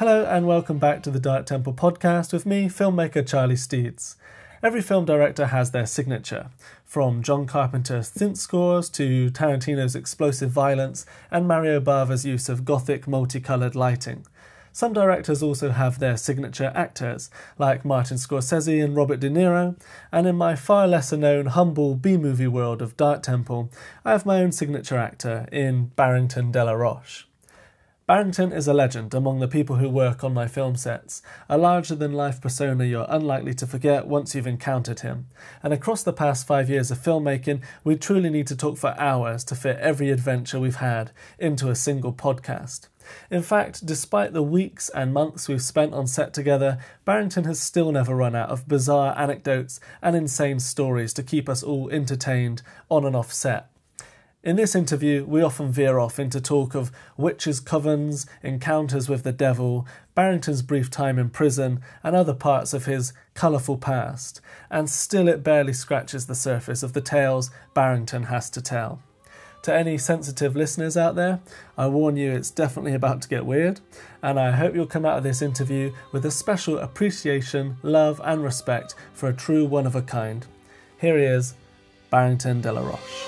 Hello and welcome back to the Dark Temple podcast with me, filmmaker Charlie Steeds. Every film director has their signature, from John Carpenter's synth scores to Tarantino's explosive violence and Mario Bava's use of gothic multicoloured lighting. Some directors also have their signature actors, like Martin Scorsese and Robert De Niro, and in my far lesser known humble B-movie world of Dark Temple, I have my own signature actor in Barrington De La Roche. Barrington is a legend among the people who work on my film sets, a larger-than-life persona you're unlikely to forget once you've encountered him. And across the past 5 years of filmmaking, we truly need to talk for hours to fit every adventure we've had into a single podcast. In fact, despite the weeks and months we've spent on set together, Barrington has still never run out of bizarre anecdotes and insane stories to keep us all entertained on and off set. In this interview, we often veer off into talk of witches' covens, encounters with the devil, Barrington's brief time in prison, and other parts of his colourful past, and still it barely scratches the surface of the tales Barrington has to tell. To any sensitive listeners out there, I warn you it's definitely about to get weird, and I hope you'll come out of this interview with a special appreciation, love, and respect for a true one-of-a-kind. Here he is, Barrington De La Roche.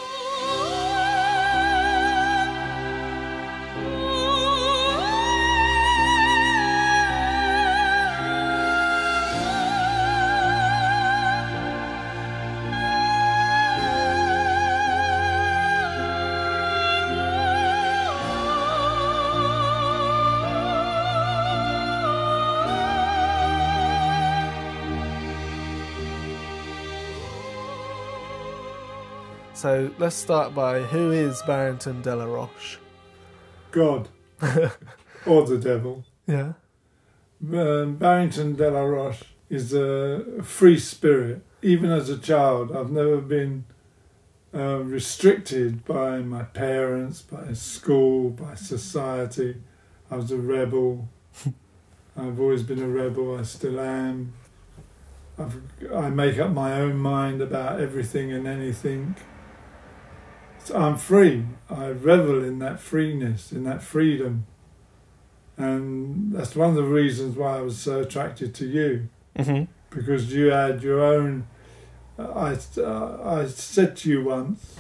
So let's start by, who is Barrington De La Roche? God. Or the devil. Yeah. Barrington De La Roche is a free spirit. Even as a child, I've never been restricted by my parents, by school, by society. I was a rebel. I've always been a rebel. I still am. I make up my own mind about everything and anything. So I'm free. I revel in that freeness, in that freedom. And that's one of the reasons why I was so attracted to you. Mm-hmm. Because you had your own... I said to you once,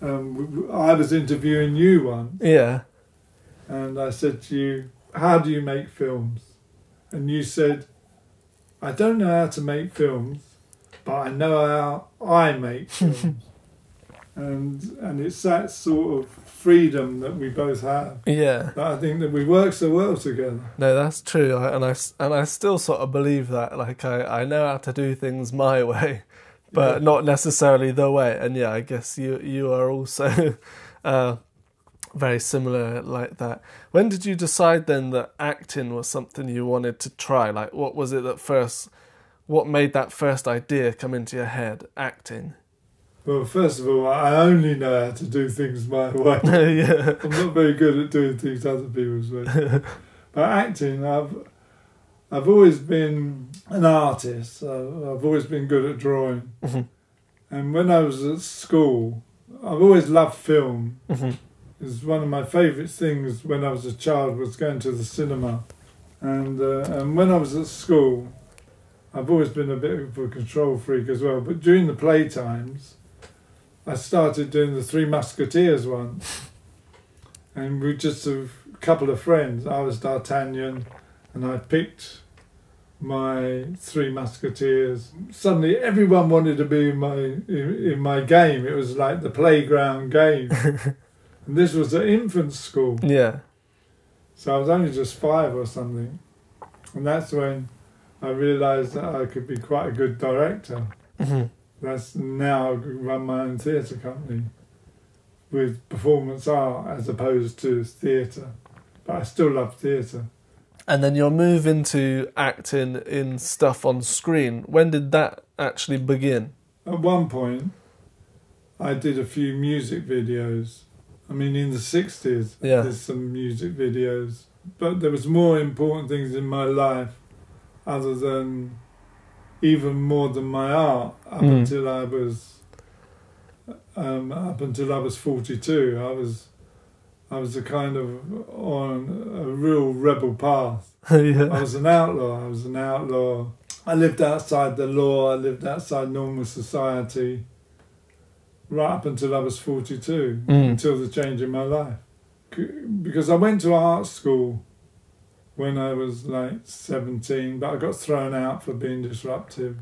I was interviewing you once. Yeah. And I said to you, how do you make films? And you said, I don't know how to make films, but I know how I make films. And it's that sort of freedom that we both have. Yeah. But I think that we work so well together. No, that's true. I still sort of believe that. Like, I know how to do things my way, but not necessarily the way. And yeah, I guess you are also very similar like that. When did you decide then that acting was something you wanted to try? Like, what was it that first... What made that first idea come into your head, acting? Well, first of all, I only know how to do things my way. Yeah. I'm not very good at doing things other people's way. But acting, I've always been an artist. I've always been good at drawing. Mm-hmm. And when I was at school, I've always loved film. Mm-hmm. It was one of my favourite things when I was a child, was going to the cinema. And when I was at school, I've always been a bit of a control freak as well. But during the playtimes, I started doing the Three Musketeers once, and we just a couple of friends. I was D'Artagnan, and I picked my Three Musketeers. Suddenly, everyone wanted to be in my game. It was like the playground game, and this was at infant school. Yeah, so I was only just 5 or something, and that's when I realised that I could be quite a good director. Mm-hmm. That's now I run my own theatre company with performance art as opposed to theatre. But I still love theatre. And then your move into acting in stuff on screen, when did that actually begin? At one point, I did a few music videos. I mean, in the 60s, yeah, there's some music videos. But there was more important things in my life other than... even more than my art, up until I was 42. I was I was a kind of on a real rebel path. Yeah. I was an outlaw. I lived outside the law. I lived outside normal society right up until I was 42, until the change in my life. Because I went to art school when I was like 17, but I got thrown out for being disruptive.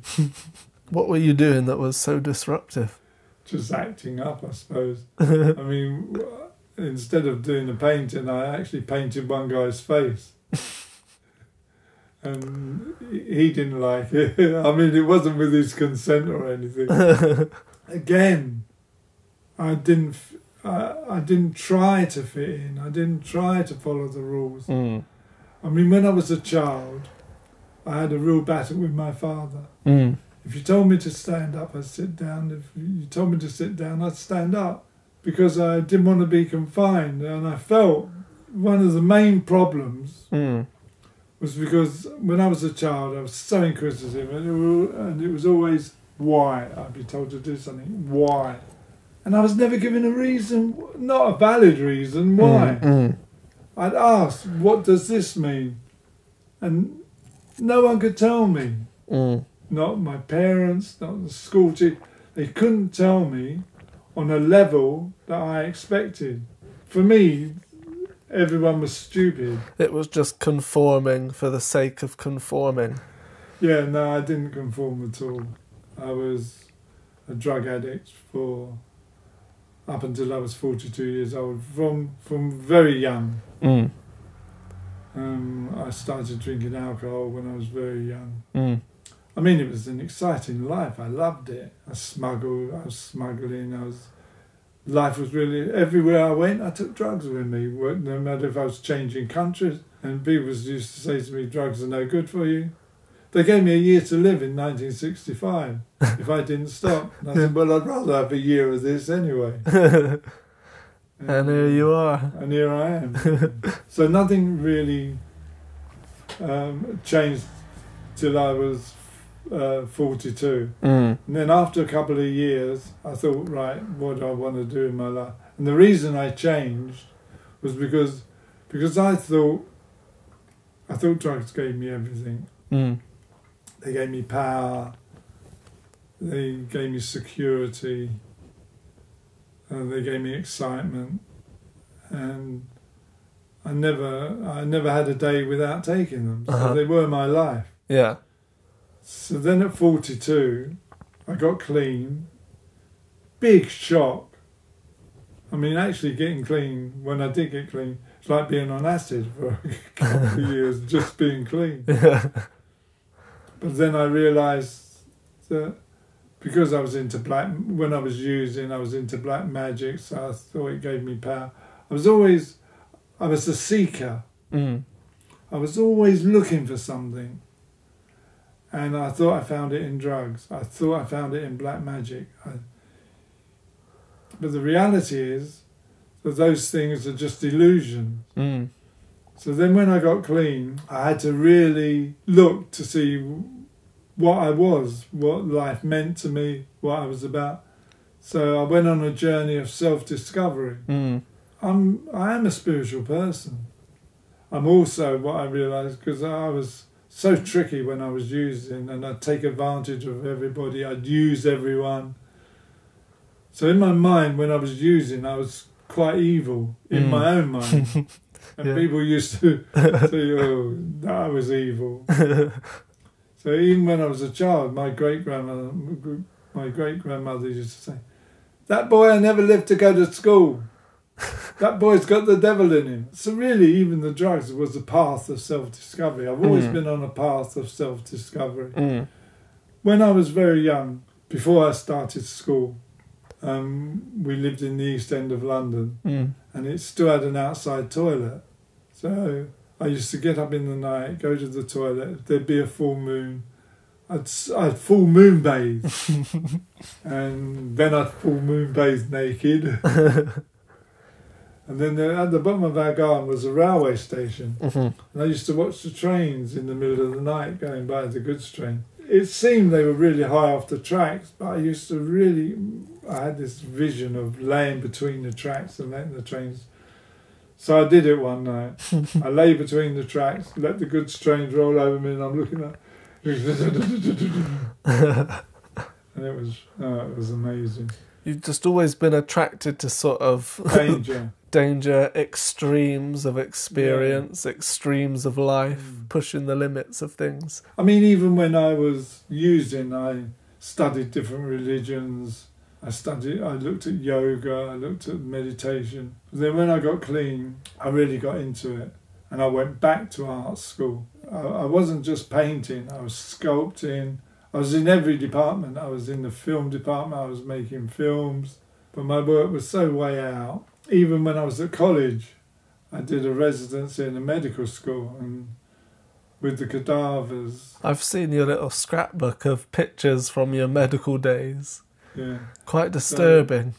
What were you doing that was so disruptive? Just acting up, I suppose. I mean, instead of doing the painting, I actually painted one guy's face. And he didn't like it. I mean, it wasn't with his consent or anything. Again, I didn't try to fit in. I didn't try to follow the rules. I mean, when I was a child, I had a real battle with my father. If you told me to stand up, I'd sit down. If you told me to sit down, I'd stand up, because I didn't want to be confined. And I felt one of the main problems was because when I was a child, I was so inquisitive, and it was always why. I'd be told to do something, why? And I was never given a reason, not a valid reason, why. I'd ask, what does this mean? And no one could tell me. Not my parents, not the school teacher. They couldn't tell me on a level that I expected. For me, everyone was stupid. It was just conforming for the sake of conforming. Yeah, no, I didn't conform at all. I was a drug addict for up until I was 42 years old, from very young. I started drinking alcohol when I was very young. I mean, it was an exciting life. I loved it. I smuggled. I was smuggling. Life was really... Everywhere I went, I took drugs with me. No matter if I was changing countries. And people used to say to me, drugs are no good for you. They gave me a year to live in 1965 if I didn't stop. And I said, well, I'd rather have a year of this anyway. And here you are. And here I am. So nothing really changed till I was 42. And then after a couple of years, I thought, right, what do I want to do in my life? And the reason I changed was because I thought drugs gave me everything. They gave me power, they gave me security, they gave me excitement, and I never had a day without taking them. So they were my life. Yeah. So then at 42, I got clean. Big shock. I mean, actually getting clean, when I did get clean, it's like being on acid for a couple of years, just being clean. Yeah. But then I realised that because I was into black, when I was using, I was into black magic, so I thought it gave me power. I was a seeker. I was always looking for something. And I thought I found it in drugs. I thought I found it in black magic. But the reality is that those things are just illusions. So then when I got clean, I had to really look to see what I was, what life meant to me, what I was about. So I went on a journey of self-discovery. I am a spiritual person. I'm also, what I realised, because I was... so tricky when I was using, and I'd take advantage of everybody, I'd use everyone. So in my mind, when I was using, I was quite evil in my own mind. And people used to say, oh, I was evil. So even when I was a child, my great-grandmother used to say, that boy I never lived to go to school. That boy's got the devil in him. So really, even the drugs was a path of self-discovery. I've always been on a path of self-discovery. When I was very young, before I started school, we lived in the East End of London, and it still had an outside toilet. So I used to get up in the night, go to the toilet. If there'd be a full moon, I'd full moon bathe, and then I'd full moon bathe naked. And then at the bottom of our garden was a railway station. And I used to watch the trains in the middle of the night going by, the goods train. It seemed they were really high off the tracks, but I had this vision of laying between the tracks and letting the trains... So I did it one night. I lay between the tracks, let the goods train roll over me, and I'm looking at and it was amazing. You've just always been attracted to sort of danger, extremes of experience, extremes of life, pushing the limits of things. I mean, even when I was using, I studied different religions. I looked at yoga, I looked at meditation. Then when I got clean, I really got into it. And I went back to art school. I wasn't just painting, I was sculpting. I was in every department. I was in the film department, I was making films. But my work was so way out. Even when I was at college, I did a residency in a medical school and with the cadavers. I've seen your little scrapbook of pictures from your medical days. Yeah. Quite disturbing. So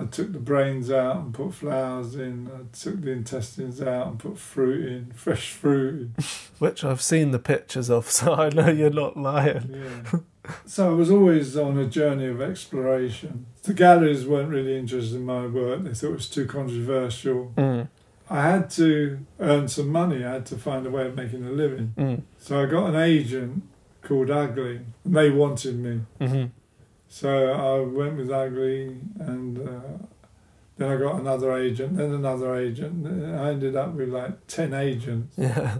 I took the brains out and put flowers in. I took the intestines out and put fruit in, fresh fruit. Which I've seen the pictures of, so I know you're not lying. Yeah. So I was always on a journey of exploration. The galleries weren't really interested in my work. They thought it was too controversial. Mm. I had to earn some money. I had to find a way of making a living. Mm. So I got an agent called Ugly, and they wanted me. Mm-hmm. So I went with Ugly, and then I got another agent, then another agent. And I ended up with like 10 agents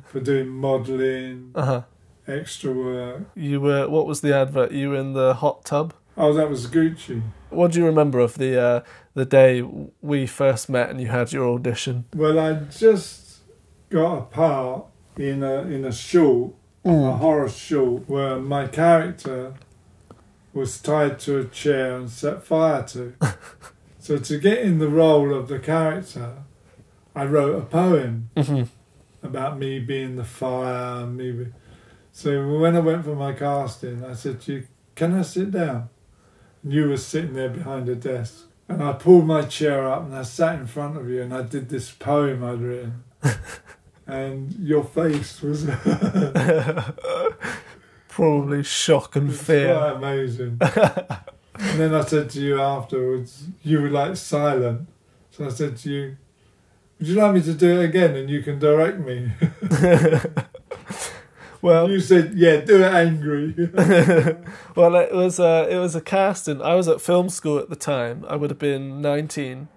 for doing modelling, extra work. You were, what was the advert? You were in the hot tub? Oh, that was Gucci. What do you remember of the day we first met and you had your audition? Well, I just got a part in a short, a horror short, where my character was tied to a chair and set fire to. So to get in the role of the character, I wrote a poem about me being the fire. So when I went for my casting, I said to you, can I sit down? And you were sitting there behind a desk. And I pulled my chair up and I sat in front of you and I did this poem I'd written. And your face was... probably shock and fear. Quite amazing. And then I said to you afterwards, you were like silent. So I said to you, would you like me to do it again and you can direct me? Well, you said, yeah, do it angry. Well, it was a casting. I was at film school at the time. I would have been 19.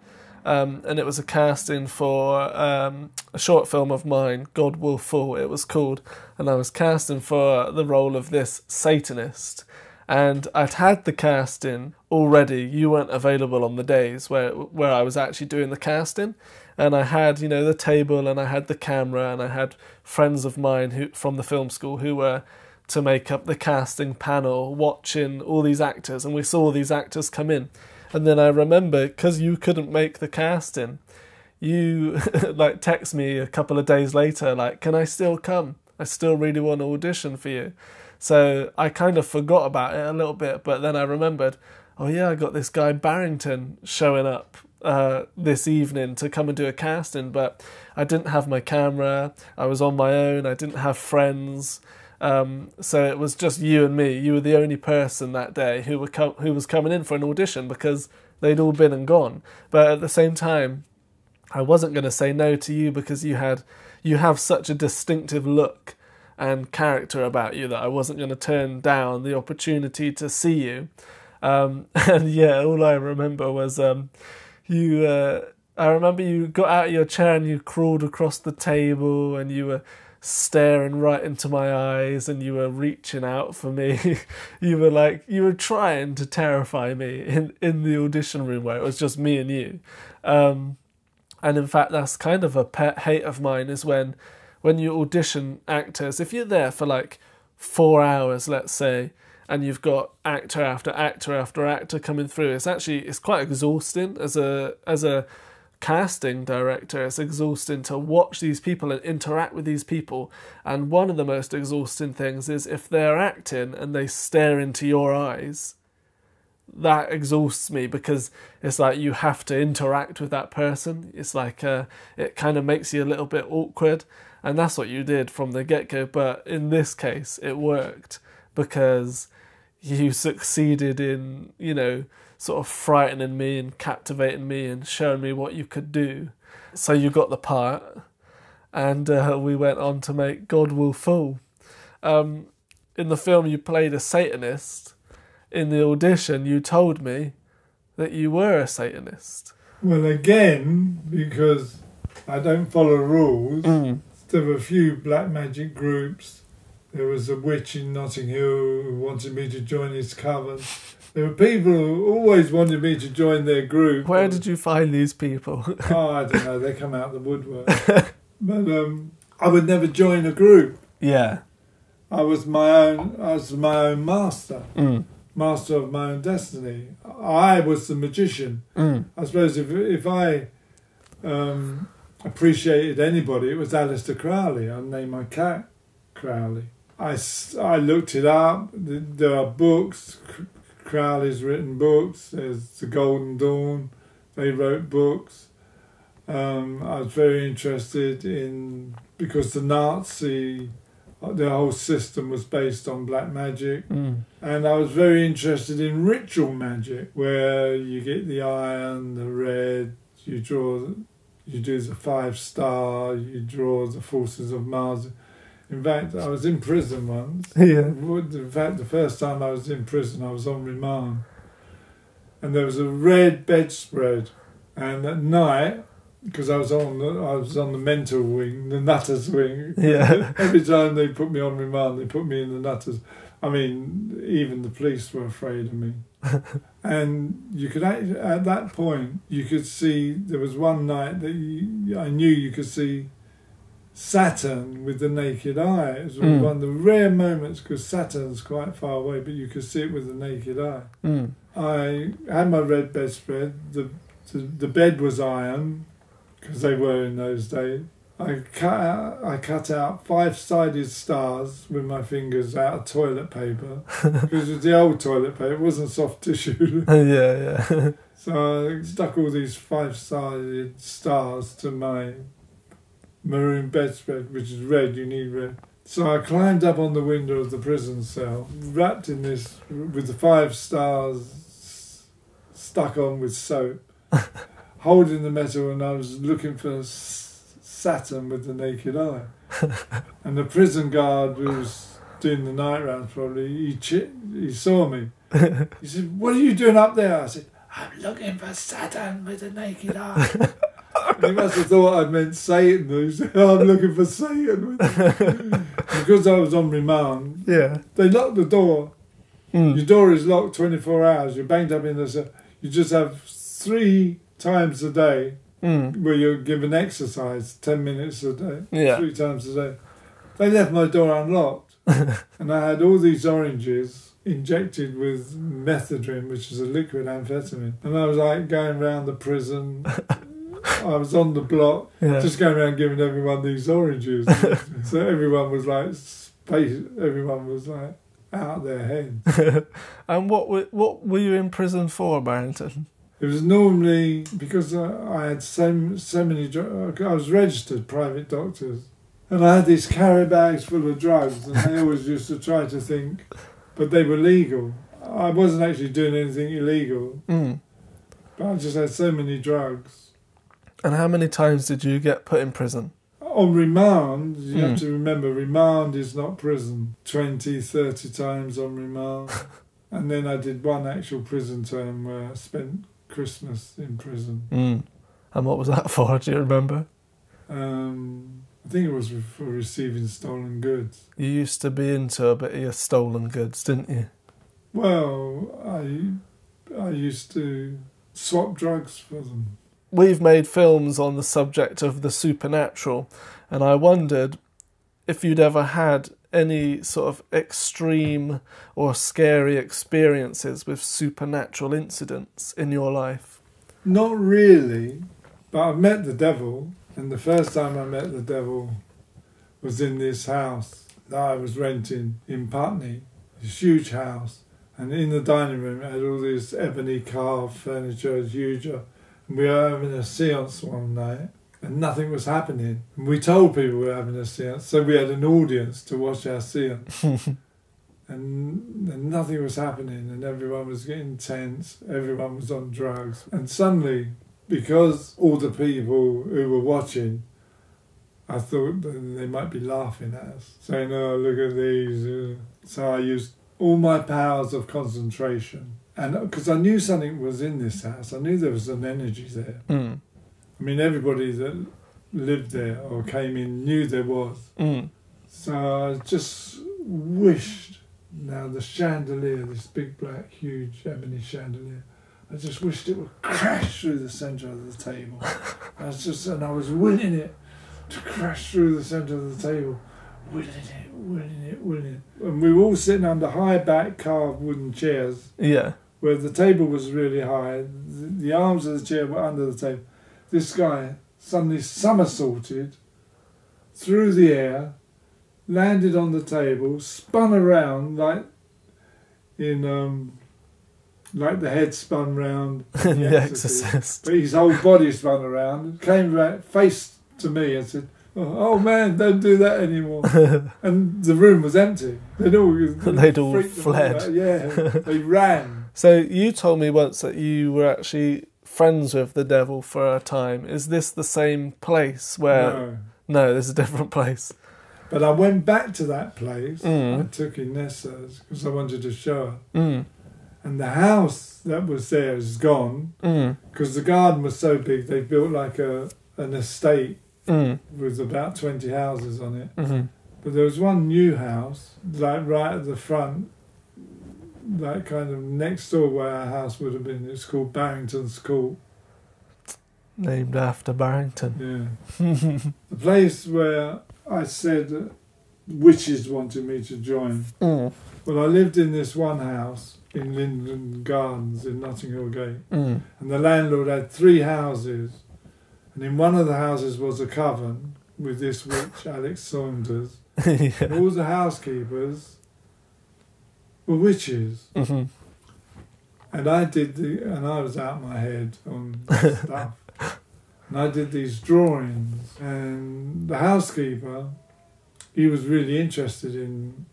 And it was a casting for a short film of mine, God Will Fall, it was called. And I was casting for the role of this Satanist. And I'd had the casting already. You weren't available on the days where I was actually doing the casting. And I had, you know, the table and I had the camera and I had friends of mine who from the film school who were to make up the casting panel, watching all these actors. And we saw these actors come in. And then I remember, because you couldn't make the casting, you like text me a couple of days later, like, can I still come? I still really want to audition for you. So I kind of forgot about it a little bit, but then I remembered, oh yeah, I got this guy Barrington showing up this evening to come and do a casting, but I didn't have my camera, I was on my own, I didn't have friends. So it was just you and me. You were the only person that day who were coming in for an audition because they'd all been and gone. But at the same time, I wasn't going to say no to you because you have such a distinctive look and character about you that I wasn't going to turn down the opportunity to see you. And yeah, all I remember was you. I remember you got out of your chair and you crawled across the table and you were staring right into my eyes and you were reaching out for me. You were like, you were trying to terrify me in the audition room where it was just me and you. And in fact, that's kind of a pet hate of mine is when you audition actors, if you're there for like 4 hours, let's say, and you've got actor after actor after actor coming through, it's actually, it's quite exhausting as a casting director. It's exhausting to watch these people and interact with these people, and one of the most exhausting things is if they're acting and they stare into your eyes. That exhausts me because it's like you have to interact with that person. It's like it kind of makes you a little bit awkward, and that's what you did from the get-go. But in this case it worked because you succeeded in, you know, sort of frightening me and captivating me and showing me what you could do. So you got the part. And we went on to make God Will Fall. In the film, you played a Satanist. In the audition, you told me that you were a Satanist. Well, again, because I don't follow rules, there were a few black magic groups. There was a witch in Notting Hill who wanted me to join his coven. There were people who always wanted me to join their group. Where did you find these people? Oh, I don't know. They come out of the woodwork. But I would never join a group. Yeah. I was my own master. Master of my own destiny. I was the magician. I suppose if I appreciated anybody, it was Aleister Crowley. I named my cat Crowley. I looked it up. There are books. Crowley's written books. There's The Golden Dawn. They wrote books. I was very interested in... Because the Nazi... The whole system was based on black magic. And I was very interested in ritual magic, where you get the iron, the red, you do the 5-star, you draw the forces of Mars. In fact, I was in prison once. Yeah. In fact, the first time I was in prison, I was on remand. And there was a red bedspread. And at night... Because I was on the mental wing, the nutters wing. Yeah. Every time they put me on remand, they put me in the nutters. I mean, even the police were afraid of me. And you could at that point, you could see. There was one night that I knew you could see Saturn with the naked eye. It was one of the rare moments because Saturn's quite far away, but you could see it with the naked eye. I had my red bedspread. The bed was iron. Because they were in those days. I cut out 5-sided stars with my fingers out of toilet paper. Because it was the old toilet paper. It wasn't soft tissue. Yeah, yeah. So I stuck all these 5-sided stars to my maroon bedspread, which is red. You need red. So I climbed up on the window of the prison cell, wrapped in this with the 5 stars stuck on with soap. Holding the metal, and I was looking for Saturn with the naked eye. And the prison guard who was doing the night rounds probably, he saw me. He said, "What are you doing up there?" I said, "I'm looking for Saturn with the naked eye." He must have thought I meant Satan. He said, "Oh, I'm looking for Satan." Because I was on remand, yeah. They locked the door. Your door is locked 24 hours. You're banged up in the cell. You just have 3 times a day where you're given exercise, 10 minutes a day, yeah. 3 times a day. They left my door unlocked. And I had all these oranges injected with methadone, which is a liquid amphetamine. And I was like going around the prison. I was on the block, yeah. Just going around giving everyone these oranges. So everyone was like out of their heads. And what were you in prison for, Barrington? It was normally, because I had so many drugs, I was registered private doctors, and I had these carry bags full of drugs, and they always used to try to think, but they were legal. I wasn't actually doing anything illegal, but I just had so many drugs. And how many times did you get put in prison? On remand, you have to remember, remand is not prison. 20, 30 times on remand. And then I did one actual prison term where I spent... Christmas in prison. And what was that for, do you remember? I think it was for receiving stolen goods. You used to be into a bit of stolen goods, didn't you? Well, I used to swap drugs for them. We've made films on the subject of the supernatural, and I wondered if you'd ever had any sort of extreme or scary experiences with supernatural incidents in your life? Not really, but I've met the devil, and the first time I met the devil was in this house that I was renting in Putney, this huge house, and in the dining room it had all this ebony carved furniture, huge, and we were having a seance one night. And nothing was happening. And we told people we were having a seance, so we had an audience to watch our seance. and nothing was happening, and everyone was getting tense, everyone was on drugs. And suddenly, because all the people who were watching, I thought they might be laughing at us, saying, oh, look at these. So I used all my powers of concentration. And because I knew something was in this house, I knew there was an energy there. Mm. I mean, everybody that lived there or came in knew there was. Mm. So I just wished, now the chandelier, this big, black, huge ebony chandelier, I just wished it would crash through the centre of the table. And I was willing it to crash through the centre of the table. Willing it. And we were all sitting under high back carved wooden chairs. Yeah. Where the table was really high. The arms of the chair were under the table. This guy suddenly somersaulted through the air, landed on the table, spun around like the head spun round in The Exorcist. But his whole body spun around, came back, faced to me and said, oh man, don't do that anymore. And the room was empty. They'd all fled. Out. Yeah, they ran. So you told me once that you were actually friends with the devil for a time. Is this the same place where... No, this is a different place. But I went back to that place. Mm. I took Inessa's because I wanted to show her. Mm. And the house that was there is gone because the garden was so big they built like an estate with about 20 houses on it. Mm-hmm. But there was one new house, like right at the front, like kind of next door where our house would have been. It's called Barrington's Court. Named after Barrington. Yeah. The place where I said witches wanted me to join. Mm. Well, I lived in this one house in Linden Gardens in Notting Hill Gate. Mm. And the landlord had three houses. And in one of the houses was a coven with this witch, Alex Sanders. Yeah. And all the housekeepers were witches. Mm-hmm. And I was out my head on stuff. And I did these drawings. And the housekeeper, he was really interested in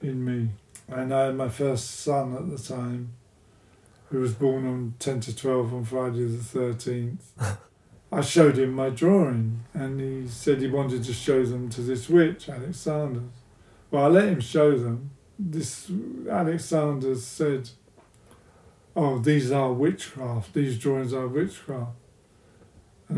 me. And I had my first son at the time, who was born on 10 to 12 on Friday the 13th. I showed him my drawing, and he said he wanted to show them to this witch, Alex Sanders. Well, I let him show them. This Alex Sanders said, oh, these are witchcraft. These drawings are witchcraft. And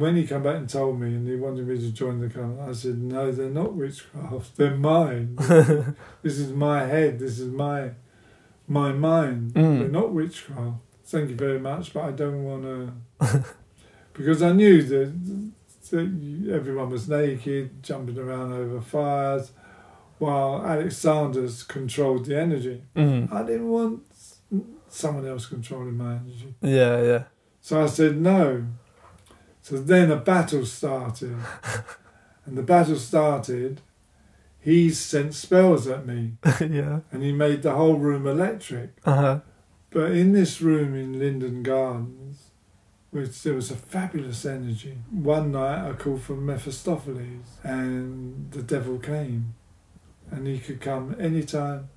when he came back and told me, and he wanted me to join the coven, I said, no, they're not witchcraft. They're mine. This is my head. This is my mind. Mm. They're not witchcraft. Thank you very much, but I don't want to... Because I knew that everyone was naked, jumping around over fires, while Alex Sanders controlled the energy. Mm. I didn't want someone else controlling my energy. Yeah, yeah. So I said no. So then a battle started. And the battle started. He sent spells at me. Yeah. And he made the whole room electric. Uh-huh. But in this room in Linden Gardens... there was a fabulous energy. One night I called for Mephistopheles and the devil came, and he could come any time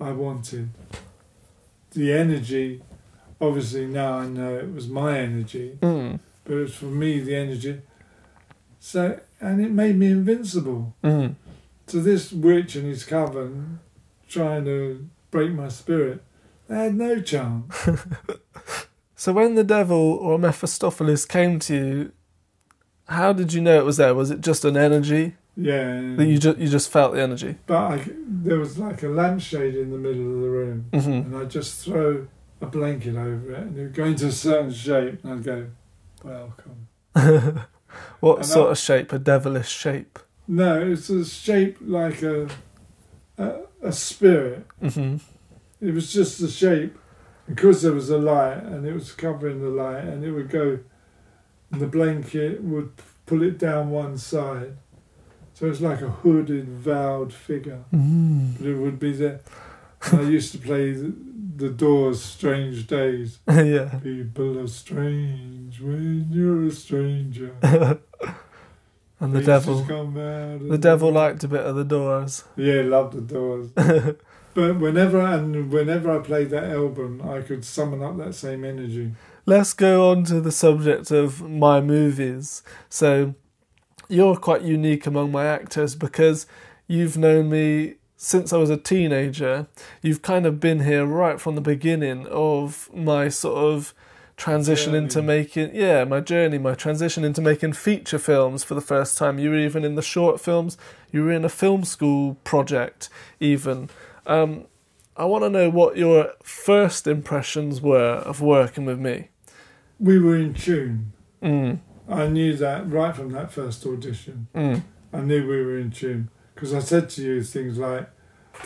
I wanted. The energy, obviously now I know it was my energy, but it was for me the energy. So, and it made me invincible. Mm. So this witch and his coven trying to break my spirit, they had no chance. So when the devil or Mephistopheles came to you, how did you know it was there? Was it just an energy? Yeah. That you just felt the energy? But there was like a lampshade in the middle of the room, and I'd just throw a blanket over it, and it would go into a certain shape, and I'd go, welcome. What sort of shape? A devilish shape? No, it's a shape like a spirit. Mm-hmm. It was just the shape. Because there was a light, and it was covering the light, and it would go, and the blanket would pull it down one side. So it's like a hooded, vowed figure. Mm. But it would be there. And I used to play the Doors' Strange Days. Yeah. People are strange when you're a stranger. And the devil. The devil liked a bit of the Doors. Yeah, loved the Doors. But whenever I played that album, I could summon up that same energy. let's go on to the subject of my movies. So you're quite unique among my actors because you've known me since I was a teenager. You've kind of been here right from the beginning of my sort of transition into making, my journey, my transition into making feature films for the first time. You were even in the short films, you were in a film school project even. I want to know what your first impressions were of working with me. We were in tune. Mm. I knew that right from that first audition. Mm. I knew we were in tune because I said to you things like,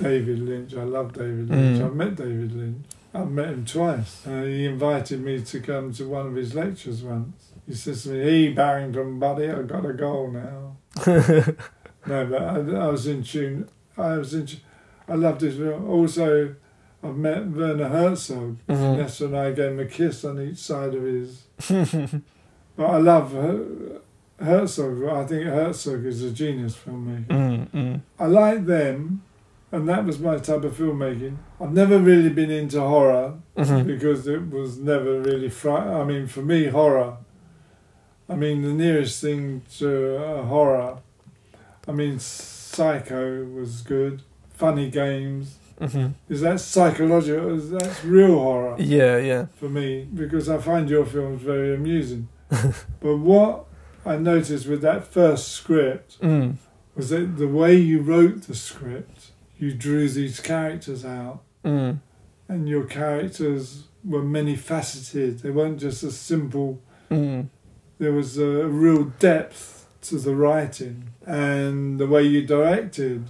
David Lynch, I love David Lynch, I've met David Lynch. I've met him twice. He invited me to come to one of his lectures once. He says to me, hey, Barrington, buddy, I've got a goal now. No, but I was in tune. I loved his film. Also, I've met Werner Herzog. Mm-hmm. Nessa and I gave him a kiss on each side of his. But I love Herzog. I think Herzog is a genius filmmaker. Mm-hmm. I like them. And that was my type of filmmaking. I've never really been into horror because it was never really... I mean, for me, horror. I mean, the nearest thing to horror... I mean, Psycho was good. Funny Games. Is that psychological? Is that real horror? Yeah, yeah. For me, because I find your films very amusing. But what I noticed with that first script was that the way you wrote the script... You drew these characters out, and your characters were many-faceted. They weren't just a simple... There was a real depth to the writing and the way you directed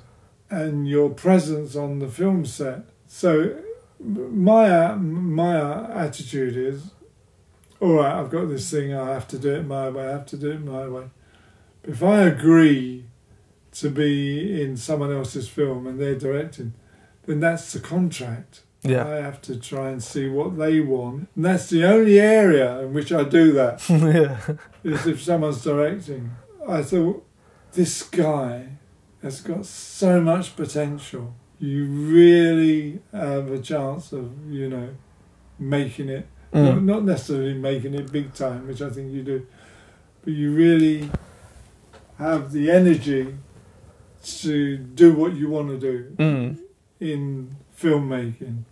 and your presence on the film set. So my attitude is, all right, I've got this thing, I have to do it my way, I have to do it my way. But if I agree... to be in someone else's film and they're directing, then that's the contract. Yeah. I have to try and see what they want. And that's the only area in which I do that, is if someone's directing. I thought, this guy has got so much potential. You really have a chance of, you know, making it. Not necessarily making it big time, which I think you do, but you really have the energy to do what you want to do in filmmaking.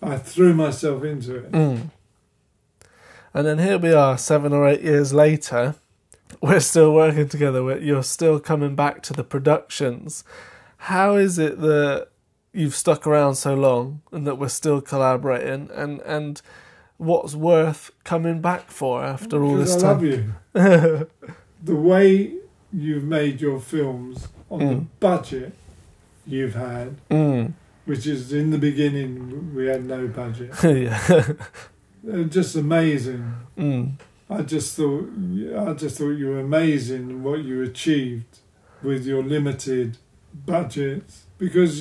I threw myself into it. And then here we are, 7 or 8 years later. We're still working together. You're still coming back to the productions. How is it that you've stuck around so long and that we're still collaborating? And what's worth coming back for after all this time? I love you. The way you've made your films... on the budget you've had, which is in the beginning we had no budget. Just amazing. I just thought you were amazing what you achieved with your limited budgets because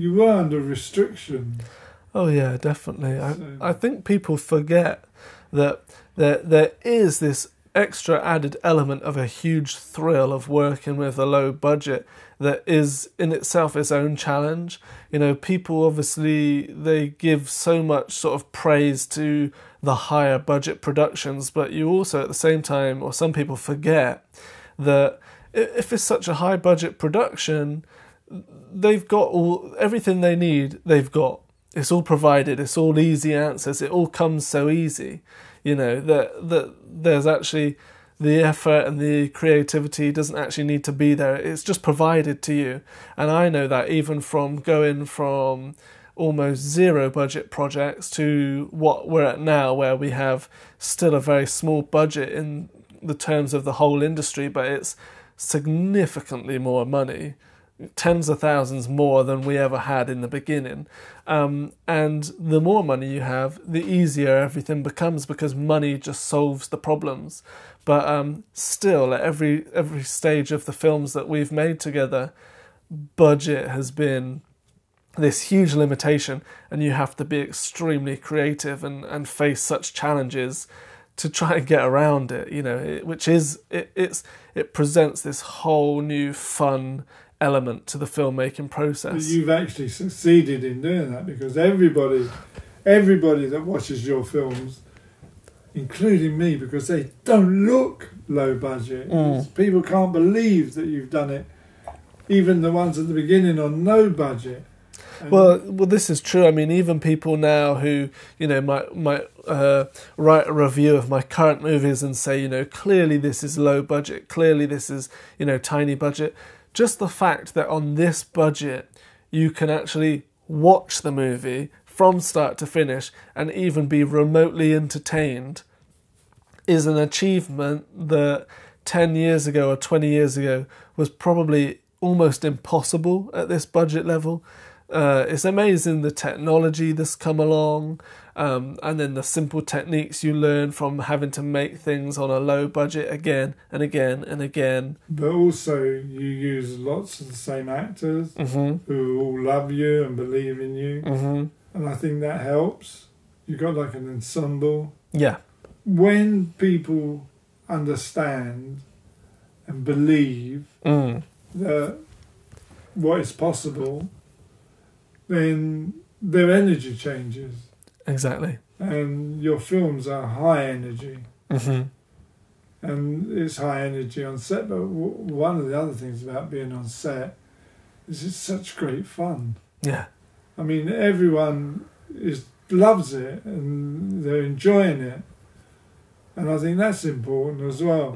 you were under restriction. Oh yeah, definitely. So. I think people forget that there is this extra added element of a huge thrill of working with a low budget that is in itself its own challenge. You know, people obviously, they give so much sort of praise to the higher budget productions, but you also at the same time, or some people forget that if it's such a high budget production, they've got everything they need, they've got. It's all provided, it's all easy answers, it all comes so easy. You know, that there's actually the effort and the creativity doesn't actually need to be there. It's just provided to you. And I know that even from going from almost zero budget projects to what we're at now, where we have still a very small budget in the terms of the whole industry, but it's significantly more money, tens of thousands more than we ever had in the beginning. And the more money you have, the easier everything becomes because money just solves the problems. But still, at every stage of the films that we've made together, budget has been this huge limitation, and you have to be extremely creative and face such challenges to try and get around it, you know, it presents this whole new fun element to the filmmaking process. But you've actually succeeded in doing that because everybody that watches your films including me, because they don't look low budget. Mm. People can't believe that you've done it. Even the ones at the beginning are no budget. And well, this is true. I mean, even people now who, you know, might write a review of my current movies and say, you know, clearly this is low budget, clearly this is, you know, tiny budget. Just the fact that on this budget you can actually watch the movie from start to finish and even be remotely entertained is an achievement that 10 years ago or 20 years ago was probably almost impossible at this budget level. It's amazing the technology that's come along, and then the simple techniques you learn from having to make things on a low budget again and again and again. But also you use lots of the same actors who all love you and believe in you, and I think that helps. You've got like an ensemble. Yeah. When people understand and believe that what is possible, then their energy changes. Exactly. And your films are high energy. And it's high energy on set, but one of the other things about being on set is it's such great fun. Yeah. I mean, everyone loves it and they're enjoying it. And I think that's important as well.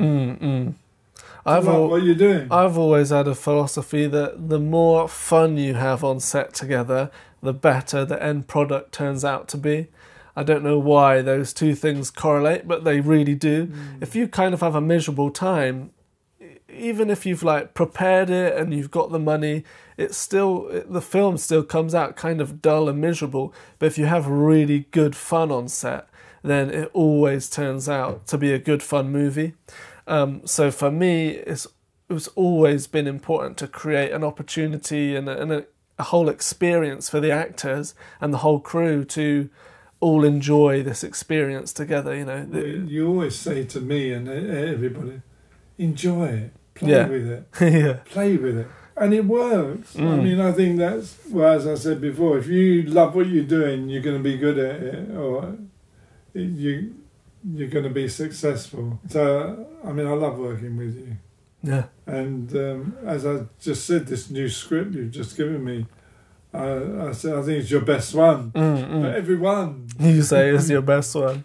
What you're doing. I've always had a philosophy that the more fun you have on set together, the better the end product turns out to be. I don't know why those two things correlate, but they really do. If you kind of have a miserable time, even if you've like prepared it and you've got the money, it's still, the film still comes out kind of dull and miserable. But if you have really good fun on set, then it always turns out to be a good fun movie. So for me, it's always been important to create an opportunity and a whole experience for the actors and the whole crew to all enjoy this experience together, you know. You always say to me and everybody, enjoy it, play with it, play with it. And it works. I mean, I think that's, well, as I said before, if you love what you're doing, you're going to be good at it, or you're going to be successful. So, I mean, I love working with you. Yeah. And as I just said, this new script you've just given me, I said, I think it's your best one. But everyone. You say it's your best one.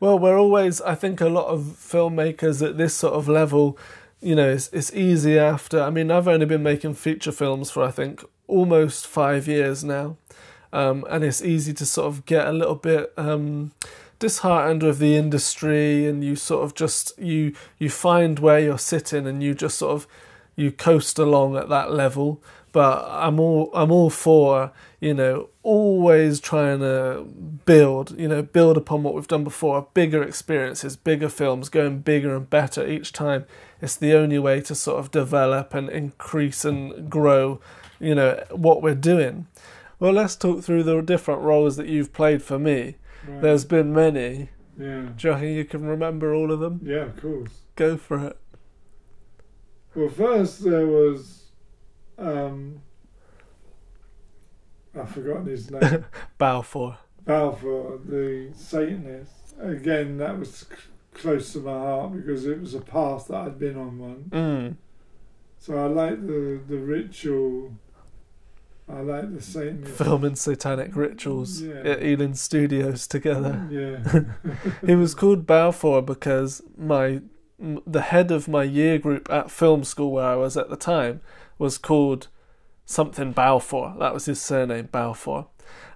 Well, we're always, I think a lot of filmmakers at this sort of level, you know, it's easy after. I mean, I've only been making feature films for, I think, almost 5 years now. And it's easy to sort of get a little bit disheartened with the industry, and you sort of just you find where you're sitting and you just sort of you coast along at that level. But I'm all for, you know, always trying to build upon what we've done before, bigger experiences, bigger films, going bigger and better each time. It's the only way to sort of develop and increase and grow, you know, what we're doing. Well, let's talk through the different roles that you've played for me. Right. There's been many. Yeah. Do you reckon you can remember all of them? Yeah, of course. Go for it. Well, first there was... I've forgotten his name. Balfour. Balfour, the Satanist. Again, that was close to my heart because it was a path that I'd been on once. So I like the ritual... I like the Satanist. Filming satanic rituals at Ealing Studios together. Yeah. He was called Balfour because the head of my year group at film school where I was at the time was called something Balfour. That was his surname, Balfour.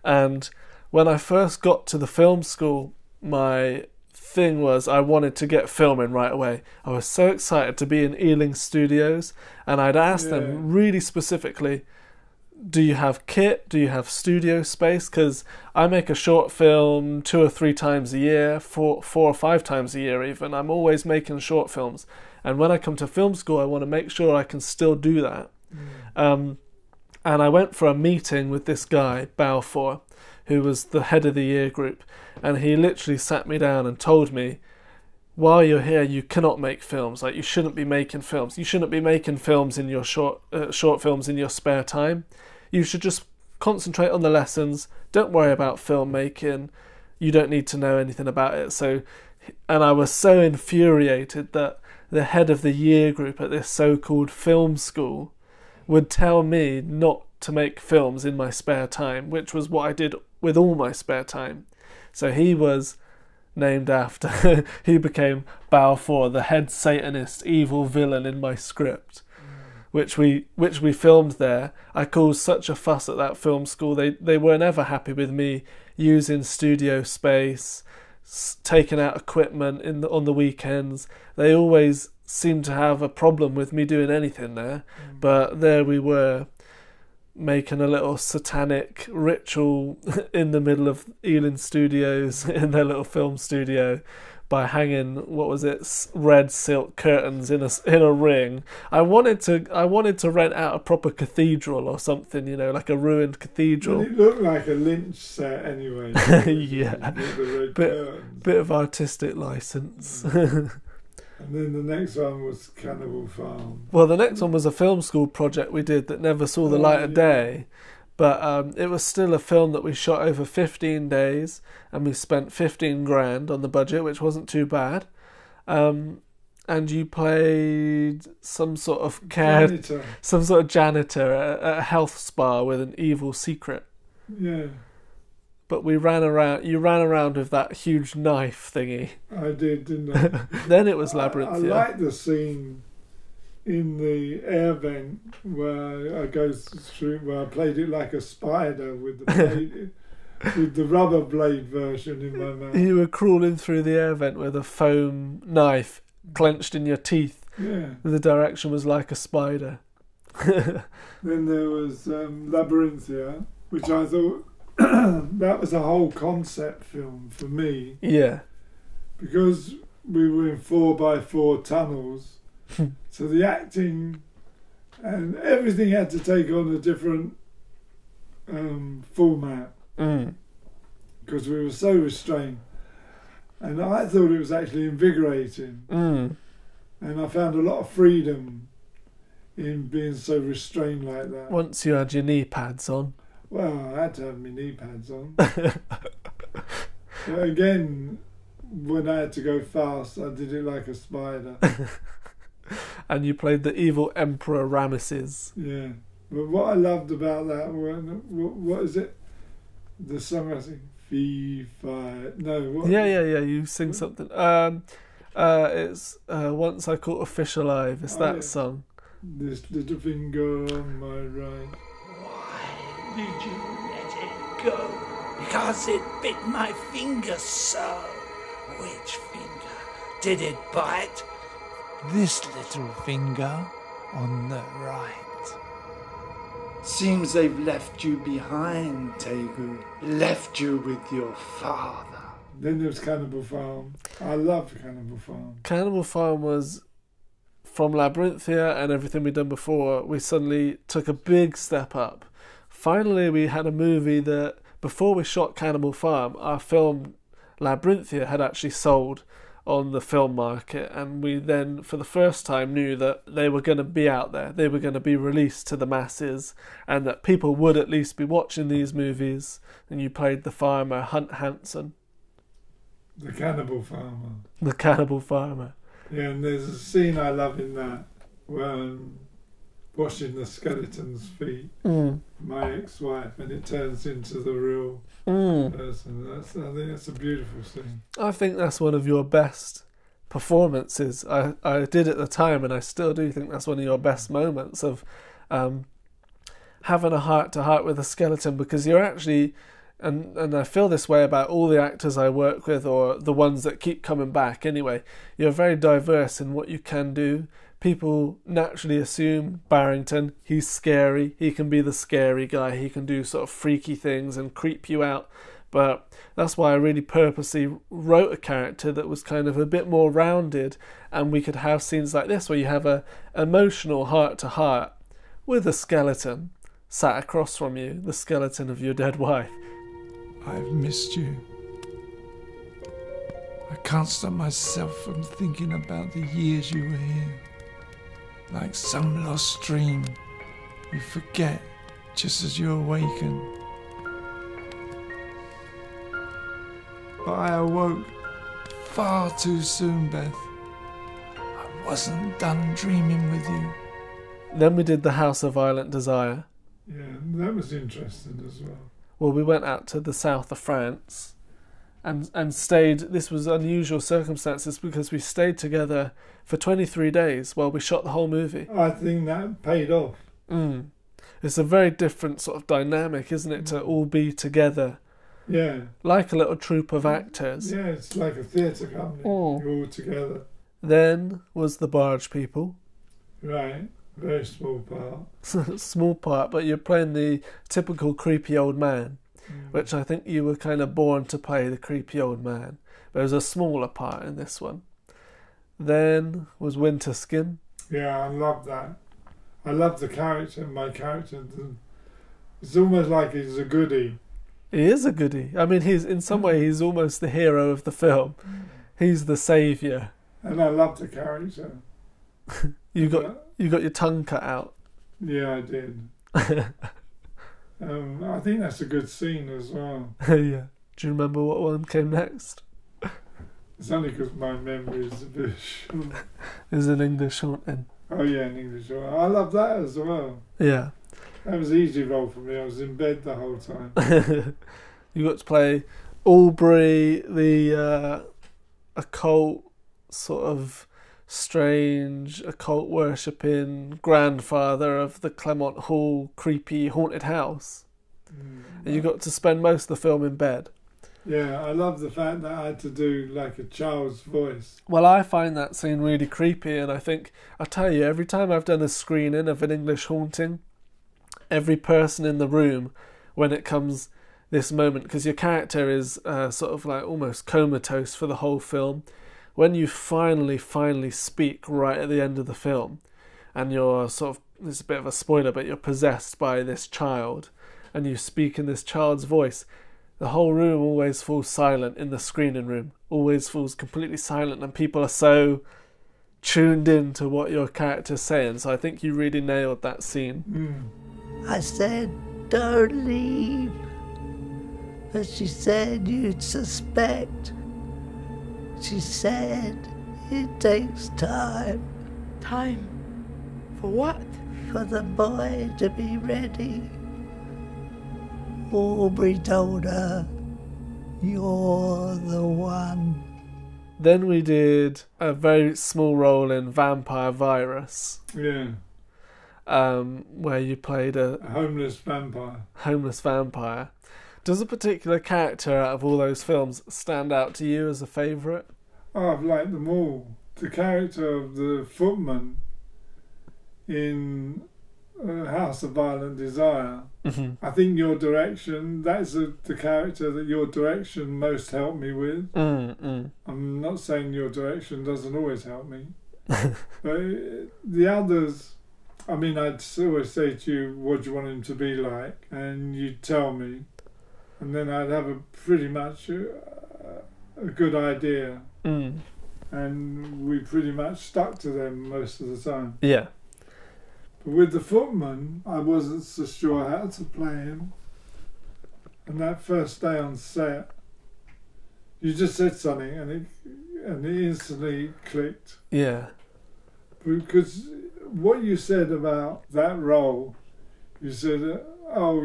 And when I first got to the film school, my thing was I wanted to get filming right away. I was so excited to be in Ealing Studios, and I'd asked them really specifically, do you have kit? Do you have studio space? Because I make a short film 2 or 3 times a year, four or five times a year even. I'm always making short films. And when I come to film school, I want to make sure I can still do that. And I went for a meeting with this guy, Balfour, who was the head of the year group. And he literally sat me down and told me, while you're here, you cannot make films. Like, you shouldn't be making films. You shouldn't be making films in your short films in your spare time. You should just concentrate on the lessons. Don't worry about filmmaking. You don't need to know anything about it. So and I was so infuriated that the head of the year group at this so-called film school would tell me not to make films in my spare time, which was what I did with all my spare time. So he was named after, he became Balfour, the head Satanist, evil villain in my script, which we filmed there. I caused such a fuss at that film school. They were never happy with me using studio space, taking out equipment on the weekends. They always seemed to have a problem with me doing anything there. But there we were, making a little satanic ritual in the middle of Ealing Studios, in their little film studio, by hanging, what was it, red silk curtains in a ring. I wanted to rent out a proper cathedral or something, you know, like a ruined cathedral. Well, it looked like a Lynch set anyway. Yeah, bit of artistic license. Mm. And then the next one was Cannibal Farm. Well, the next one was a film school project we did that never saw the light of day. But it was still a film that we shot over 15 days, and we spent 15 grand on the budget, which wasn't too bad. And you played some sort of janitor at a health spa with an evil secret. Yeah. But we ran around. You ran around with that huge knife thingy. I did, didn't I? Then it was Labyrinthia. I like the scene in the air vent where I go through, where I played it like a spider with the blade, with the rubber blade version in my mouth. You were crawling through the air vent with a foam knife clenched in your teeth. Yeah. The direction was like a spider. Then there was Labyrinthia, which I thought. That was a whole concept film for me. Yeah. Because we were in 4x4 tunnels, so the acting and everything had to take on a different format, because we were so restrained. And I thought it was actually invigorating. Mm. And I found a lot of freedom in being so restrained like that. Once you had your knee pads on. Well, I had to have my knee pads on. But again, when I had to go fast, I did it like a spider. And you played the evil Emperor Ramesses. Yeah. But what I loved about that, what is it? The song I sing, Fee Fi. No, what? Yeah. You sing something. It's Once I Caught a Fish Alive. It's that song. This little finger on my right. Did you let it go? Because it bit my finger so. Which finger did it bite? This little finger on the right. Seems they've left you behind, Tegu. Left you with your father. Then there's Cannibal Farm. I loved Cannibal Farm. Cannibal Farm was... from Labyrinthia and everything we'd done before, we suddenly took a big step up. Finally, we had a movie that, before we shot Cannibal Farm, our film Labyrinthia had actually sold on the film market, and we then, for the first time, knew that they were going to be out there, they were going to be released to the masses, and that people would at least be watching these movies. And you played the farmer, Hunt Hansen. The Cannibal Farmer. The Cannibal Farmer. Yeah, and there's a scene I love in that, where... washing the skeleton's feet, my ex-wife, and it turns into the real person. I think that's a beautiful scene. I think that's one of your best performances. I did at the time, and I still do think that's one of your best moments of having a heart-to-heart with a skeleton, because you're actually, and I feel this way about all the actors I work with, or the ones that keep coming back anyway, you're very diverse in what you can do. People naturally assume Barrington, he's scary, he can be the scary guy, he can do sort of freaky things and creep you out. But that's why I really purposely wrote a character that was kind of a bit more rounded, and we could have scenes like this where you have a emotional heart-to-heart with a skeleton sat across from you, the skeleton of your dead wife. I've missed you. I can't stop myself from thinking about the years you were here. Like some lost dream, you forget just as you awaken. But I awoke far too soon, Beth. I wasn't done dreaming with you. Then we did the House of Violent Desire. Yeah, that was interesting as well. Well, we went out to the south of France and stayed. This was unusual circumstances because we stayed together for 23 days while we shot the whole movie. I think that paid off. Mm. It's a very different sort of dynamic, isn't it, to all be together? Yeah. Like a little troupe of actors. Yeah, it's like a theatre company. Oh. You're all together. Then was The Barge People. Right. Very small part. Small part, but you're playing the typical creepy old man, which I think you were kind of born to play the creepy old man. There's a smaller part in this one. Then was Winterskin. Yeah, I love that. I love the character, my character. It's almost like he's a goodie. He is a goodie. I mean, he's in some way he's almost the hero of the film. He's the saviour. And I love the character. You got your tongue cut out. Yeah, I did. I think that's a good scene as well. Yeah. Do you remember what one came next? It's only because my memory is a bit short. It's An English Haunting. Oh yeah, An English Haunting. I love that as well. Yeah. That was an easy role for me. I was in bed the whole time. You got to play Aubrey, the occult sort of strange occult worshipping grandfather of the Clement Hall creepy haunted house, and you got to spend most of the film in bed. Yeah, I love the fact that I had to do like a child's voice. Well, I find that scene really creepy, and I think, I tell you, every time I've done a screening of An English Haunting, every person in the room when it comes this moment, because your character is sort of like almost comatose for the whole film. When you finally speak right at the end of the film, and you're sort of, it's a bit of a spoiler, but you're possessed by this child, and you speak in this child's voice, the whole room always falls silent in the screening room. Always falls completely silent, and people are so tuned in to what your character's saying. So I think you really nailed that scene. I said, "Don't leave." But she said, "You'd suspect." She said, "It takes time." Time? For what? For the boy to be ready. Aubrey told her, "You're the one." Then we did a very small role in Vampire Virus. Yeah. Where you played a homeless vampire. Homeless vampire. Does a particular character out of all those films stand out to you as a favourite? Oh, I've liked them all. The character of the footman in House of Violent Desire. I think your direction, that's the character that your direction most helped me with. I'm not saying your direction doesn't always help me. But the others, I mean, I'd always say to you, what do you want him to be like? And you'd tell me. And then I'd have a pretty much a good idea, and we pretty much stuck to them most of the time. Yeah. But with the footman, I wasn't so sure how to play him. And that first day on set, you just said something, and it instantly clicked. Yeah. Because what you said about that role, you said, "Oh,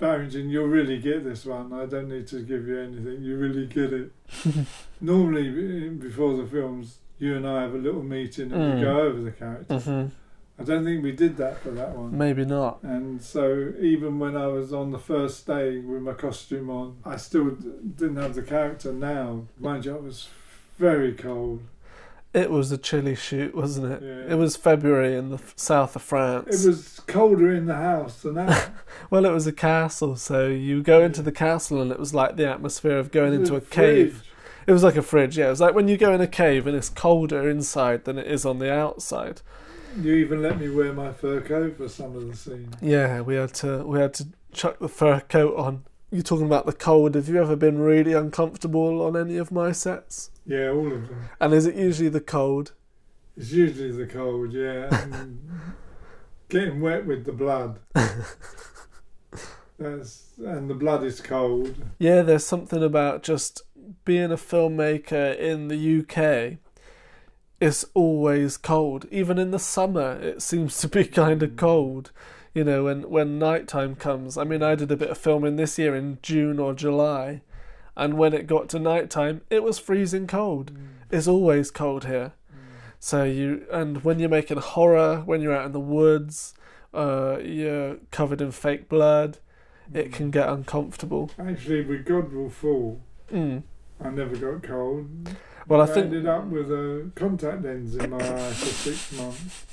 Barrington, you'll really get this one. I don't need to give you anything. You really get it." Normally, before the films, you and I have a little meeting and we go over the character. I don't think we did that for that one. Maybe not. And so even when I was on the first day with my costume on, I still didn't have the character now. Mind you, it was very cold. It was a chilly shoot, wasn't it? Yeah. It was February in the south of France. It was colder in the house than that. Well, it was a castle, so you go into the castle and it was like the atmosphere of going into a cave. It was like a fridge, yeah. It was like when you go in a cave and it's colder inside than it is on the outside. You even let me wear my fur coat for some of the scenes. Yeah, we had to chuck the fur coat on. You're talking about the cold. Have you ever been really uncomfortable on any of my sets? Yeah, all of them. And is it usually the cold? It's usually the cold, yeah. And getting wet with the blood. And the blood is cold. Yeah, there's something about just being a filmmaker in the UK, it's always cold. Even in the summer, it seems to be kind of cold, you know, when nighttime comes. I mean, I did a bit of filming this year in June or July, and when it got to nighttime, it was freezing cold. It's always cold here. So and when you're making horror, when you're out in the woods, you're covered in fake blood, it can get uncomfortable. Actually, with God Will Fall, I never got cold. Well, I ended up with a contact lens in my eye for 6 months.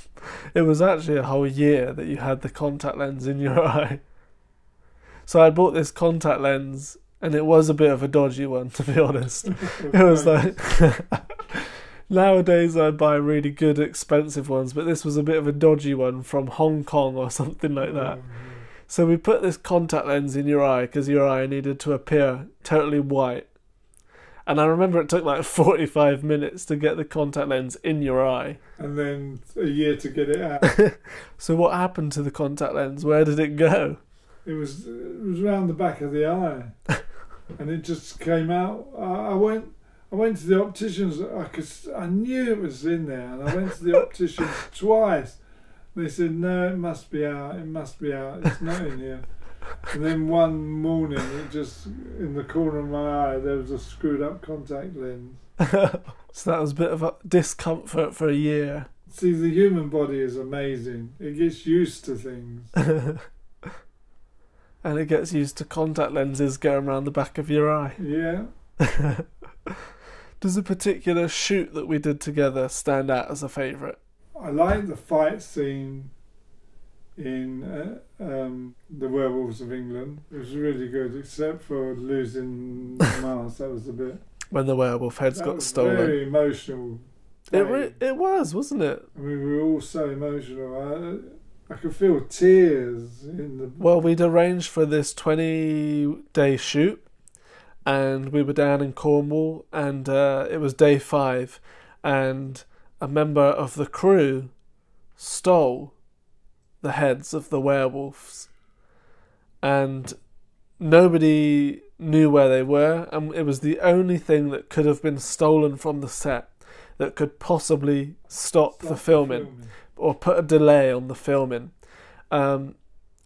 It was actually a whole year that you had the contact lens in your eye. So I bought this contact lens, and it was a bit of a dodgy one, to be honest. It was like... Nowadays I buy really good, expensive ones, but this was a bit of a dodgy one from Hong Kong or something like that. So we put this contact lens in your eye because your eye needed to appear totally white. And I remember it took like 45 minutes to get the contact lens in your eye. And then a year to get it out. So what happened to the contact lens? Where did it go? It was round the back of the eye. And it just came out. I went to the opticians. I knew it was in there, and I went to the opticians twice. They said, "No, it must be out. It must be out. It's not in here." And then one morning, it just in the corner of my eye, there was a screwed-up contact lens. So that was a bit of a discomfort for a year. See, the human body is amazing. It gets used to things, and it gets used to contact lenses going around the back of your eye. Yeah. Does a particular shoot that we did together stand out as a favourite? I like the fight scene in The Werewolves of England. It was really good, except for losing the mask. That was a bit... When the werewolf heads got stolen. Very emotional. It was, wasn't it? I mean, we were all so emotional. I could feel tears in the... Well, we'd arranged for this 20-day shoot, and we were down in Cornwall, and it was day 5, and a member of the crew stole the heads of the werewolves, and nobody knew where they were, and it was the only thing that could have been stolen from the set that could possibly stop the filming or put a delay on the filming.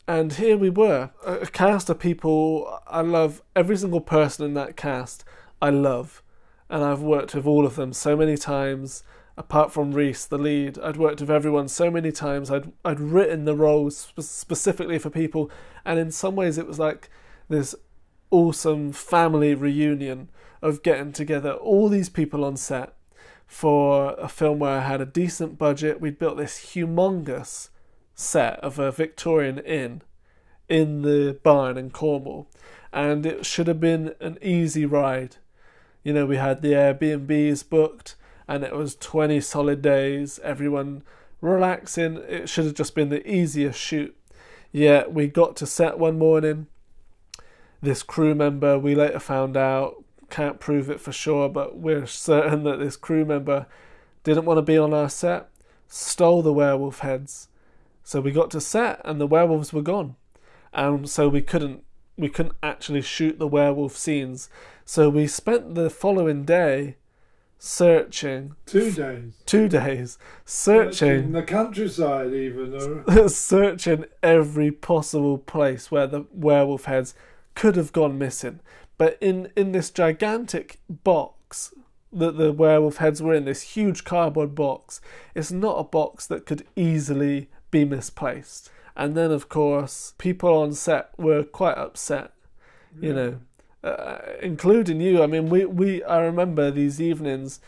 And here we were, a cast of people I love. Every single person in that cast I love, and I've worked with all of them so many times, apart from Reese, the lead. I'd worked with everyone so many times. I'd written the roles specifically for people, and in some ways it was like this awesome family reunion of getting together all these people on set for a film where I had a decent budget. We'd built this humongous set of a Victorian inn in the barn in Cornwall, and it should have been an easy ride. You know, we had the Airbnbs booked, and it was 20 solid days, everyone relaxing. It should have just been the easiest shoot. Yet we got to set one morning. This crew member, we later found out, can't prove it for sure, but we're certain that this crew member didn't want to be on our set, stole the werewolf heads. So we got to set, and the werewolves were gone, and so we couldn't actually shoot the werewolf scenes. So we spent the following day searching. 2 days. 2 days searching in the countryside, even searching every possible place where the werewolf heads could have gone missing. But in this gigantic box that the werewolf heads were in, this huge cardboard box, it's not a box that could easily be misplaced. And then, of course, people on set were quite upset, you know, including you. I mean, I remember these evenings,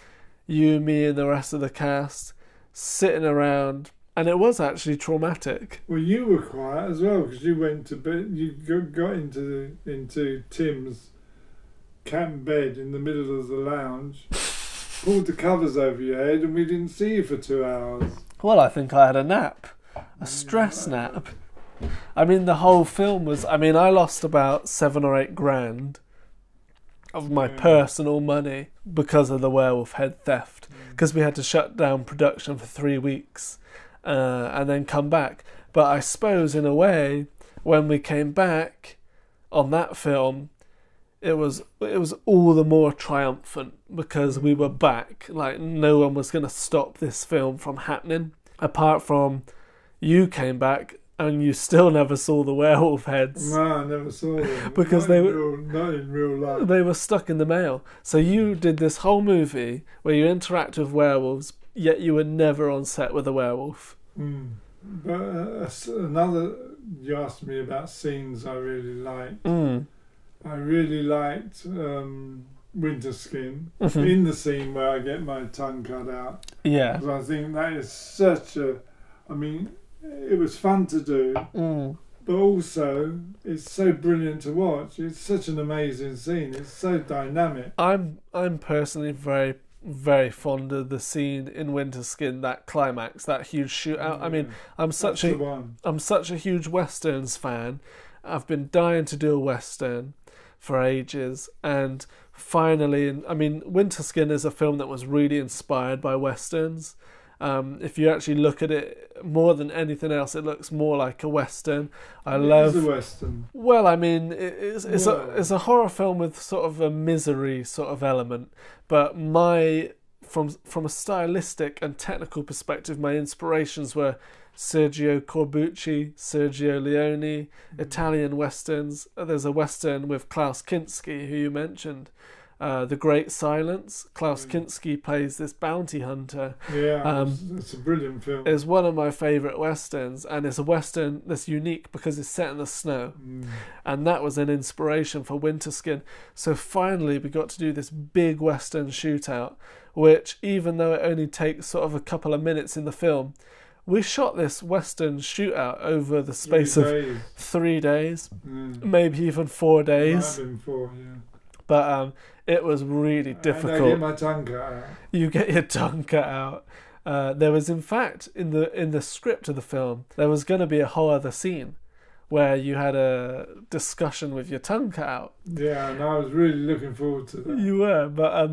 you, me, and the rest of the cast sitting around, and it was actually traumatic. Well, you were quiet as well, because you went to bed. You got into Tim's camp bed in the middle of the lounge, pulled the covers over your head, and we didn't see you for 2 hours. Well, I think I had a nap. A stress nap. I mean, the whole film was... I mean, I lost about 7 or 8 grand of my personal money because of the werewolf head theft, because we had to shut down production for 3 weeks and then come back. But I suppose, in a way, when we came back on that film, it was all the more triumphant because we were back. Like, no one was going to stop this film from happening, apart from you came back and you still never saw the werewolf heads. No, I never saw them. Because not in real life. They were stuck in the mail. So you did this whole movie where you interact with werewolves, yet you were never on set with a werewolf. Mm. But you asked me about scenes I really liked. Mm. I really liked Winterskin, mm-hmm. in the scene where I get my tongue cut out. Yeah. Because I think that is such a... I mean, it was fun to do, mm. but also it's so brilliant to watch. It's such an amazing scene. It's so dynamic. I'm personally very, very fond of the scene in Winterskin, that climax, that huge shootout. Yeah. I mean, I'm such a huge Westerns fan. I've been dying to do a Western for ages, and finally, I mean, Winterskin is a film that was really inspired by Westerns. If you actually look at it more than anything else, it looks more like a Western. It is a Western. Well, I mean, it's a horror film with sort of a misery sort of element. But from a stylistic and technical perspective, my inspirations were Sergio Corbucci, Sergio Leone, mm-hmm. Italian Westerns. There's a Western with Klaus Kinski, who you mentioned. The Great Silence. Klaus Kinski plays this bounty hunter. Yeah, it's a brilliant film. It's one of my favourite Westerns, and it's a Western that's unique because it's set in the snow. Mm. And that was an inspiration for Winterskin. So finally we got to do this big Western shootout, which, even though it only takes sort of a couple of minutes in the film, we shot this Western shootout over the space of 3 days, mm. maybe even 4 days. Might have been 4, yeah. But it was really difficult. And I get my tongue cut out. You get your tongue cut out. There was, in fact, in the script of the film, there was going to be a whole other scene where you had a discussion with your tongue cut out. Yeah, and I was really looking forward to that. You were, but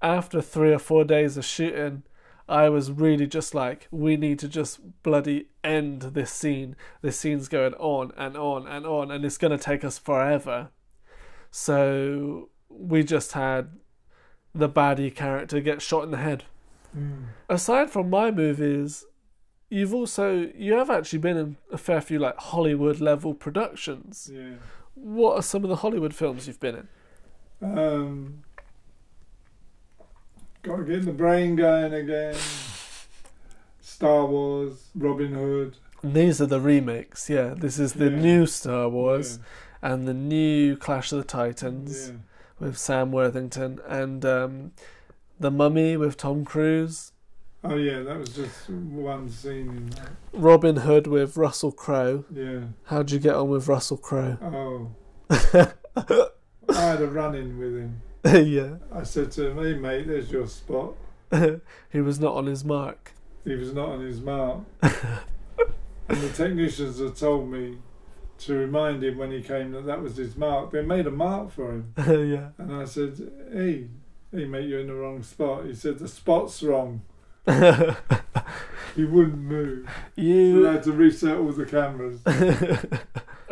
after 3 or 4 days of shooting, I was really just like, we need to just bloody end this scene. This scene's going on and on and on, and it's going to take us forever. So we just had the baddie character get shot in the head. Mm. Aside from my movies, you have actually been in a fair few like Hollywood level productions. Yeah. What are some of the Hollywood films you've been in? Gotta get the brain going again. Star Wars, Robin Hood. And these are the remakes. Yeah, this is the new Star Wars. Yeah. And the new Clash of the Titans with Sam Worthington, and The Mummy with Tom Cruise. Oh yeah, that was just one scene in that. Robin Hood with Russell Crowe. Yeah. How'd you get on with Russell Crowe? Oh. I had a run-in with him. Yeah. I said to him, hey mate, there's your spot. He was not on his mark. He was not on his mark. And the technicians had told me to remind him when he came that was his mark. They made a mark for him. Yeah. And I said, hey mate, you're in the wrong spot. He said, the spot's wrong. He wouldn't move. So I had to reset all the cameras.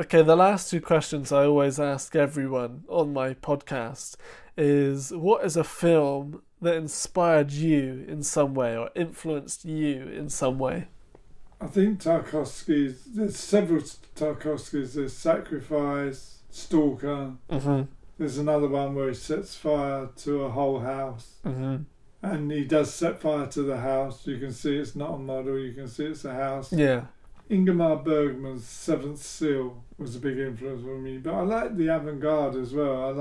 Okay, the last two questions I always ask everyone on my podcast is, what is a film that inspired you in some way or influenced you in some way? I think Tarkovsky's, there's several Tarkovskys, there's Sacrifice, Stalker, mm-hmm. there's another one where he sets fire to a whole house, mm-hmm. and he does set fire to the house, you can see it's not a model, you can see it's a house. Yeah. Ingmar Bergman's Seventh Seal was a big influence on me, but I like the avant-garde as well.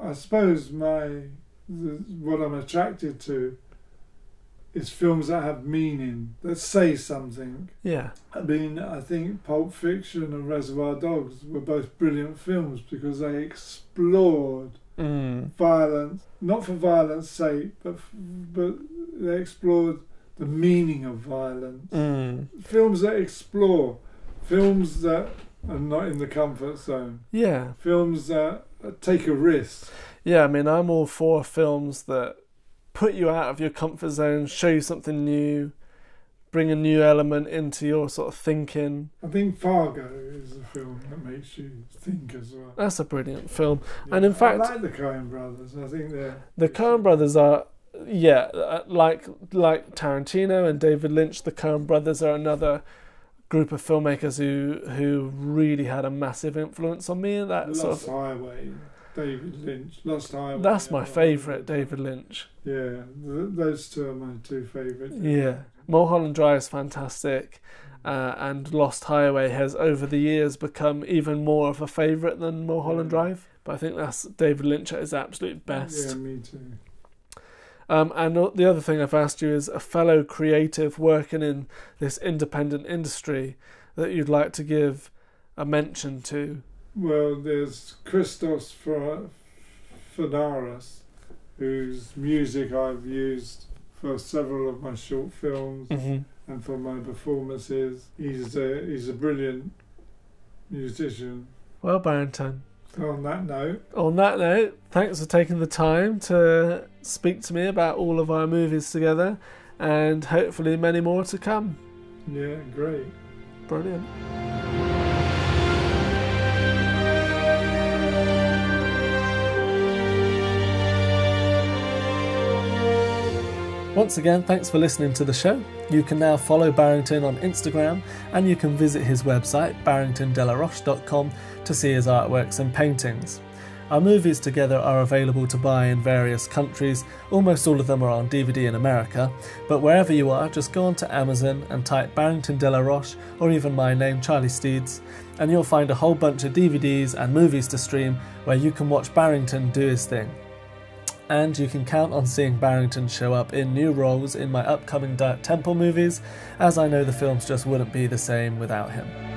I suppose what I'm attracted to is films that have meaning, that say something. Yeah. I mean, I think Pulp Fiction and Reservoir Dogs were both brilliant films because they explored violence, not for violence's sake, but they explored the meaning of violence. Mm. Films that explore, films that are not in the comfort zone. Yeah. Films that take a risk. Yeah, I mean, I'm all for films that put you out of your comfort zone, show you something new, bring a new element into your sort of thinking. I think Fargo is a film that makes you think as well. That's a brilliant film. Yeah. And in fact, I like the Coen Brothers. I think the Coen Brothers are, yeah, like Tarantino and David Lynch. The Coen Brothers are another group of filmmakers who really had a massive influence on me. That Lost Highway, David Lynch. Lost Highway. That's my favourite, David Lynch. Yeah, those two are my two favourites. Yeah. Mulholland Drive is fantastic, and Lost Highway has over the years become even more of a favourite than Mulholland Drive. But I think that's David Lynch at his absolute best. Yeah, me too. And the other thing I've asked you is a fellow creative working in this independent industry that you'd like to give a mention to. Well, there's Christos Fanaris, whose music I've used for several of my short films and for my performances. He's a brilliant musician. Well, Barrington. On that note, thanks for taking the time to speak to me about all of our movies together, and hopefully many more to come. Yeah, great. Brilliant. Once again, thanks for listening to the show. You can now follow Barrington on Instagram, and you can visit his website, barringtondelaroche.com, to see his artworks and paintings. Our movies together are available to buy in various countries. Almost all of them are on DVD in America, but wherever you are, just go onto Amazon and type Barrington De La Roche, or even my name, Charlie Steeds, and you'll find a whole bunch of DVDs and movies to stream where you can watch Barrington do his thing. And you can count on seeing Barrington show up in new roles in my upcoming Dark Temple movies, as I know the films just wouldn't be the same without him.